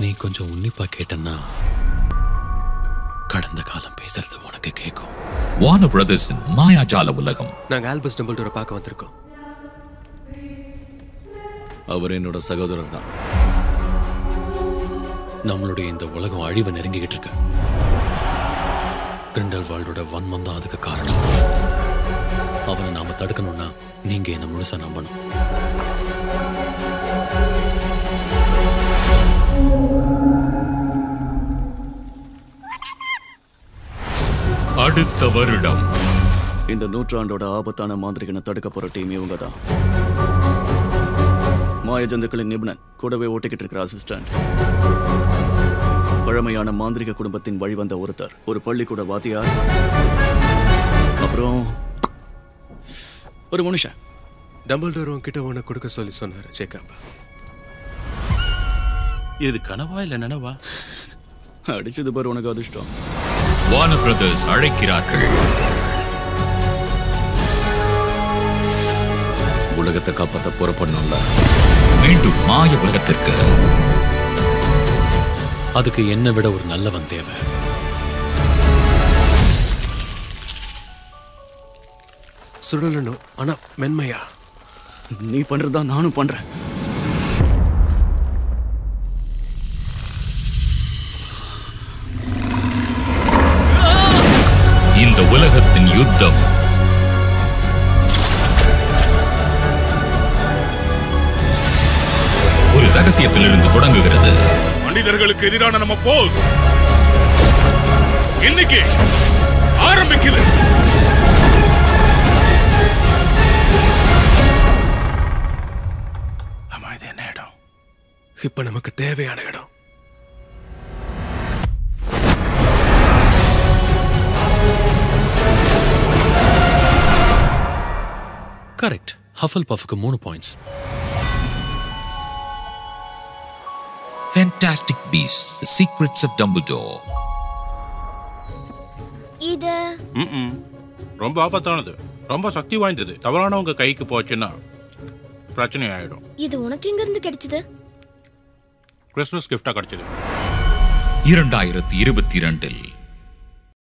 நீ கொஞ்சம் உன்னிப்பா கேட்டனா கடந்த காலம் பேசறது உனக்கு கேக்கும். வார்னர் பிரதர்ஸ் மாயாஜால உலகம். நாங்க ஆல்பஸ் டம்பிள்டோரை பார்க்க வந்திருக்கோம். அவர் என்னோட சகோதரர் தான். நம்மளுடைய இந்த உலகம் அழிவு நெருங்கிட்டு இருக்கு. கிரிண்டல்வால்டோட வன்மம் தான் அதுக்கு காரணம். அவனை நாம தடுக்கணும்னா நீங்க என்ன முழுசா நம்பணும். அடுத்த வருடம் இந்த நூற்றாண்டோட ஆபத்தான மாந்திரிகனை தடுக்க போற டீம் இவங்க தான். மாய ஜந்துக்களின் நிபுணன் கூடவே ஓட்டிக்கிட்டு இருக்கிற அசிஸ்டன்ட், பழமையான மாந்திரிக குடும்பத்தின் வழிவந்த ஒருத்தர், ஒரு பள்ளிக்கூட வாத்தியார், அப்புறம் ஒரு மனுஷன். டம்பிள்டோர் உன்கிட்ட உனக்கு கொடுக்க சொல்லி சொன்னார் ஜேக்கப். இது கனவா இல்லை நனவா? அடிச்சது பாரு உனக்கு அதிர்ஷ்டம். வார்னர் பிரதர்ஸ் அழைக்கிறார்கள். உலகத்தை காப்பாற்ற பொறுப்பணும்ல. மீண்டும் மாய உலகத்திற்கு. அதுக்கு என்னை விட ஒரு நல்லவன் தேவை. சுடலனும் ஆனா மென்மையா. நீ பண்றதா நானும் பண்றேன். உலகத்தின் யுத்தம் ஒரு ரகசியத்திலிருந்து தொடங்குகிறது. மனிதர்களுக்கு எதிரான நம்ம போர் இன்னைக்கு ஆரம்பிக்கிறது. ஆமா, இது என்ன இடம்? இப்ப நமக்கு தேவையான இடம். Correct. Hufflepuffக்கு 3 points. Fantastic Beasts: The Secrets of Dumbledore. இது ரொம்ப ஆபத்தானது, ரொம்ப சக்தி வாய்ந்தது. தவறானவங்க கைக்கு போச்சுன்னா பிரச்சனை ஆயிடும். இது உனக்கு எங்க இருந்து கிடைச்சது? கிறிஸ்மஸ் கிஃப்ட்டா கிடைச்சது 2022.